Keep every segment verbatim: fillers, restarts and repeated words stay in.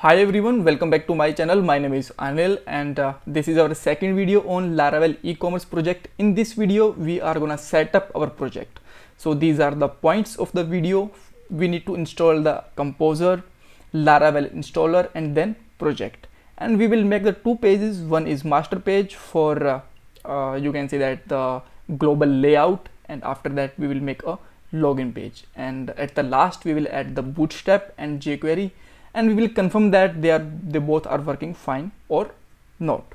Hi everyone, welcome back to my channel. My name is Anil and uh, this is our second video on Laravel e-commerce project. In this video we are gonna set up our project. So these are the points of the video. We need to install the Composer, Laravel installer and then project, and we will make the two pages. One is master page for uh, uh, you can say that the global layout, and after that we will make a login page, and at the last we will add the Bootstrap and jQuery, and we will confirm that they are they both are working fine or not.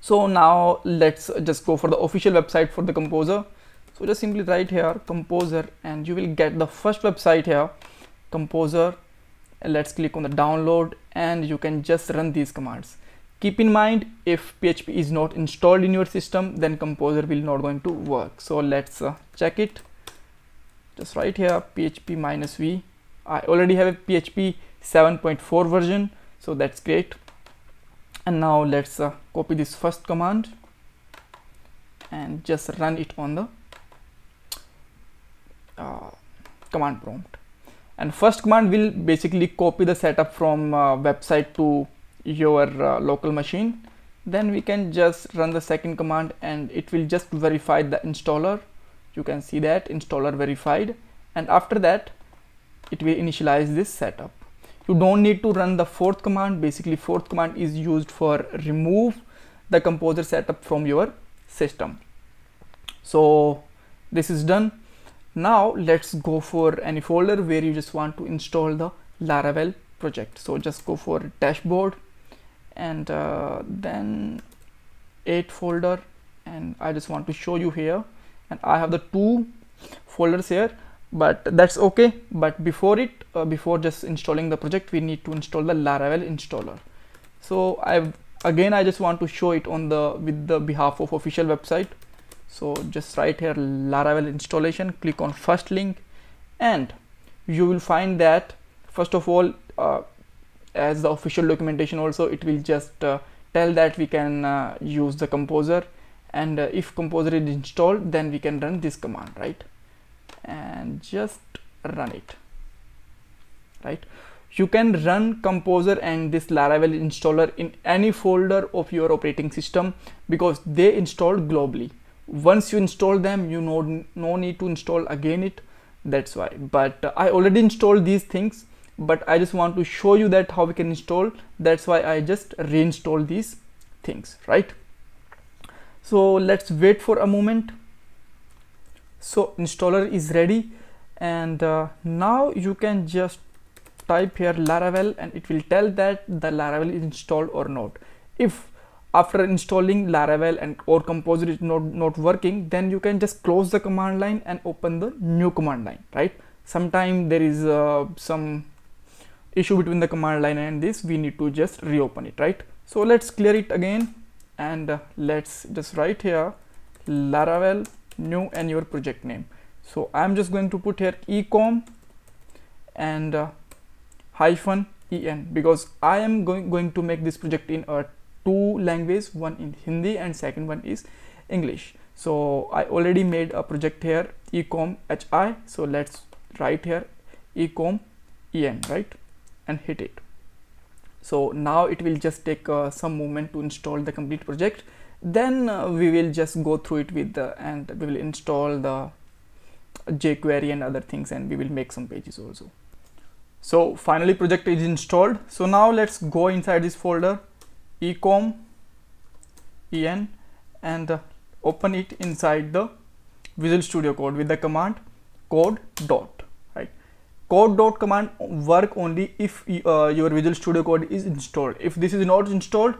So now let's just go for the official website for the Composer. So just simply write here Composer and you will get the first website here, Composer. Let's click on the download and you can just run these commands. Keep in mind, if P H P is not installed in your system, then Composer will not going to work. So let's uh, check it. Just write here P H P minus V. I already have a P H P seven point four version, so that's great. And now let's uh, copy this first command and just run it on the uh, command prompt. And first command will basically copy the setup from uh, website to your uh, local machine. Then we can just run the second command and it will just verify the installer. You can see that installer verified, and after that it will initialize this setup. You don't need to run the fourth command. Basically fourth command is used for remove the Composer setup from your system. So this is done. Now let's go for any folder where you just want to install the Laravel project. So just go for dashboard and uh, then eight folder, and I just want to show you here, and I have the two folders here, but that's okay. But before it uh, before just installing the project, we need to install the Laravel installer. So I've again I just want to show it on the with the behalf of official website. So just write here Laravel installation, click on first link, and you will find that first of all, uh, as the official documentation also, it will just uh, tell that we can uh, use the Composer, and uh, if Composer is installed, then we can run this command, right? And just run it, right? You can run Composer and this Laravel installer in any folder of your operating system because they installed globally. Once you install them, you know no need to install again it, that's why. But uh, I already installed these things, but I just want to show you that how we can install. That's why I just reinstall these things, right? So let's wait for a moment. So installer is ready, and uh, now you can just type here Laravel and it will tell that the Laravel is installed or not. If after installing Laravel and or Composer is not not working, then you can just close the command line and open the new command line, right? Sometimes there is uh, some issue between the command line and this, we need to just reopen it, right? So let's clear it again, and uh, let's just write here Laravel new and your project name. So I'm just going to put here ecom and uh, hyphen en, because I am going going to make this project in uh, two languages, one in Hindi and second one is English. So I already made a project here ecom hi. So let's write here ecom en, right, and hit it. So now it will just take uh, some moment to install the complete project. Then uh, we will just go through it with the, and we will install the jQuery and other things, and we will make some pages also. So finally project is installed. So now let's go inside this folder ecom en and uh, open it inside the Visual Studio Code with the command code dot, right? Code dot command work only if uh, your Visual Studio Code is installed. If this is not installed,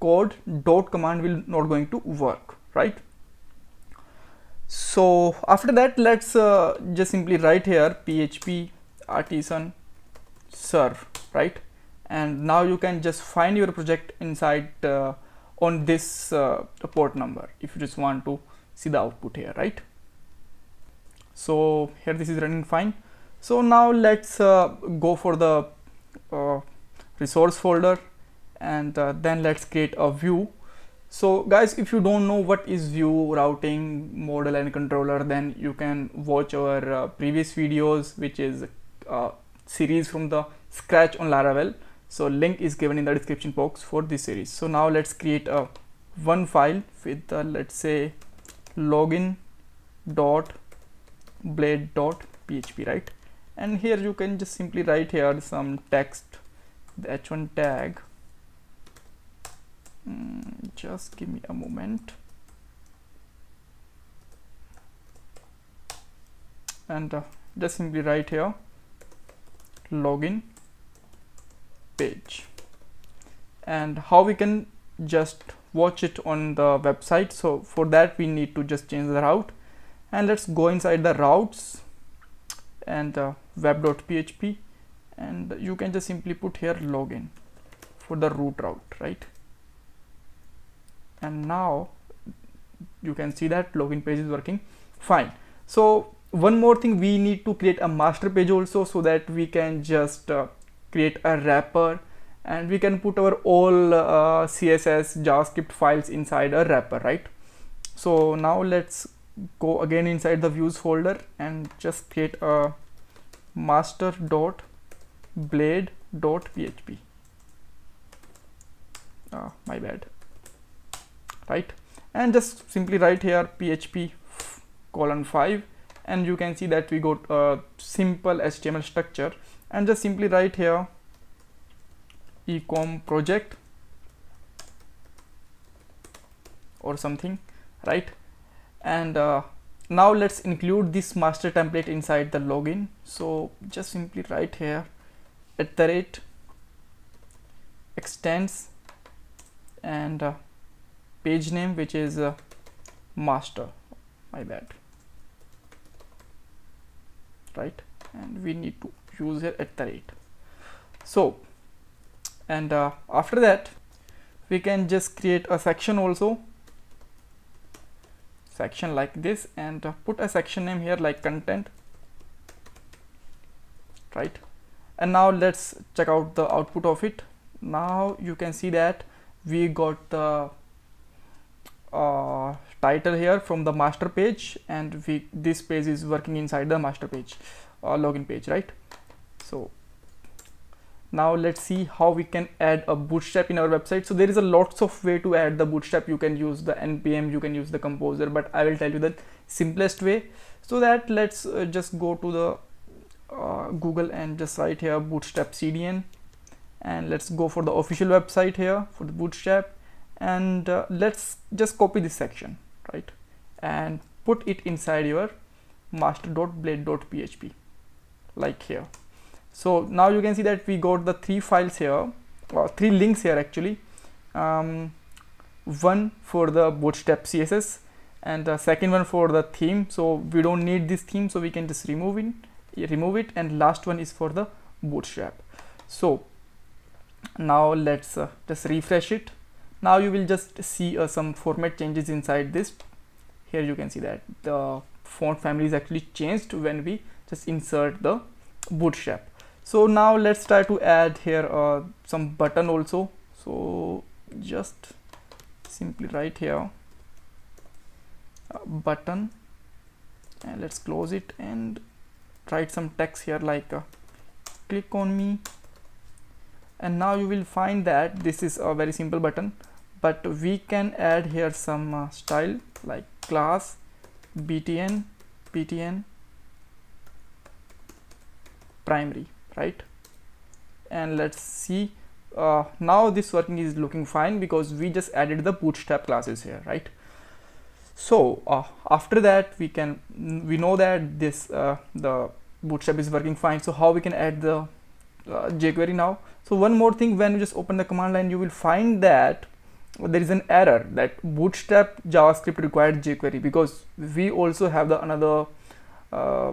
code dot command will not going to work, right? So after that, let's uh, just simply write here P H P artisan serve, right? And now you can just find your project inside uh, on this uh, port number if you just want to see the output here, right? So here this is running fine. So now let's uh, go for the uh, resource folder, and uh, then let's create a view. So guys, if you don't know what is view, routing, model and controller, then you can watch our uh, previous videos, which is a uh, series from the scratch on Laravel. So link is given in the description box for this series. So now let's create a one file with the, let's say, login dot blade dot P H P, right? And here you can just simply write here some text, the H one tag. Mm, just give me a moment. And uh, just simply write here login page. And how we can just watch it on the website, so for that we need to just change the route, and let's go inside the routes and uh, web dot P H P, and you can just simply put here login for the root route, right? And now you can see that login page is working fine. So one more thing, we need to create a master page also, so that we can just uh, create a wrapper, and we can put our all uh, C S S JavaScript files inside a wrapper, right? So now let's go again inside the views folder and just create a master dot blade dot P H P. Ah, my bad. Right, and just simply write here P H P colon five, and you can see that we got a simple H T M L structure, and just simply write here ecom project or something, right? And uh, now let's include this master template inside the login. So just simply write here at the rate extends and uh, page name, which is uh, master, my bad, right? And we need to use here at the rate. So and uh, after that we can just create a section also, section like this, and uh, put a section name here like content, right? And now let's check out the output of it. Now you can see that we got the uh, title here from the master page, and we this page is working inside the master page or uh, login page, right? So now let's see how we can add a bootstrap in our website. So there is a lots of way to add the bootstrap. You can use the N P M, you can use the Composer, but I will tell you the simplest way. So that let's uh, just go to the uh, Google and just write here bootstrap C D N, and let's go for the official website here for the bootstrap, and uh, let's just copy this section, right? And put it inside your master dot blade dot P H P like here. So now you can see that we got the three files here, or three links here actually. Um, one for the bootstrap C S S, and the second one for the theme. So we don't need this theme, so we can just remove it, remove it. And last one is for the bootstrap. So now let's uh, just refresh it. Now you will just see uh, some format changes inside this. Here you can see that the font family is actually changed when we just insert the bootstrap. So now let's try to add here uh, some button also. So just simply write here uh, button, and let's close it and write some text here like uh, click on me. And now you will find that this is a very simple button, but we can add here some uh, style like class B T N B T N primary, right? And let's see uh, now this working is looking fine, because we just added the bootstrap classes here, right? So uh, after that we can we know that this uh, the bootstrap is working fine. So how we can add the uh, jQuery now? So one more thing, when you just open the command line, you will find that there is an error that bootstrap JavaScript required jQuery, because we also have the another uh,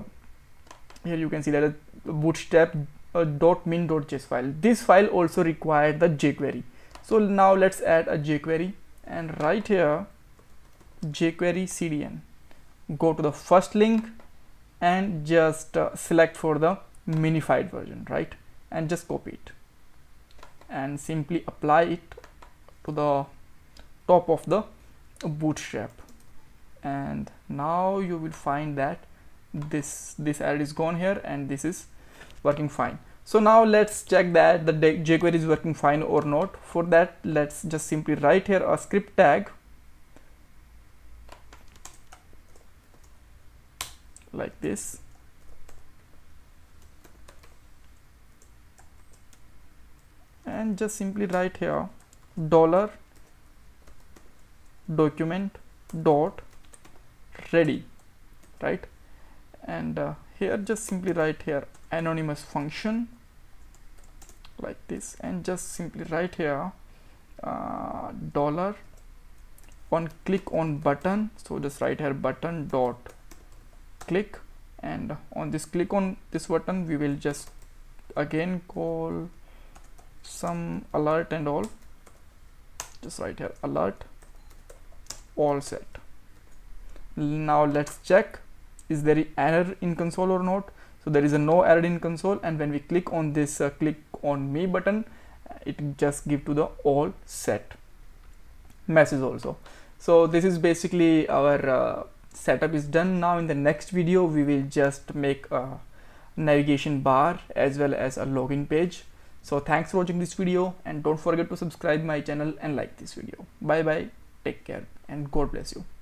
here you can see that bootstrap uh, .min.js file. This file also required the jQuery. So now let's add a jQuery and write here jQuery C D N. Go to the first link and just uh, select for the minified version, right? And just copy it and simply apply it to the top of the bootstrap. And now you will find that this this error is gone here, and this is working fine. So now let's check that the jQuery is working fine or not. For that, let's just simply write here a script tag like this. And just simply write here dollar document dot ready, right? And uh, here just simply write here anonymous function like this, and just simply write here uh, dollar on click on button. So just write here button dot click, and on this click on this button we will just again call some alert and all. Just write here alert, all set. Now let's check is there an error in console or not. So there is a no error in console, and when we click on this uh, click on me button, it just give to the all set message also. So this is basically our uh, setup is done. Now in the next video we will just make a navigation bar as well as a login page. So thanks for watching this video, and don't forget to subscribe my channel and like this video. Bye bye, take care, and God bless you.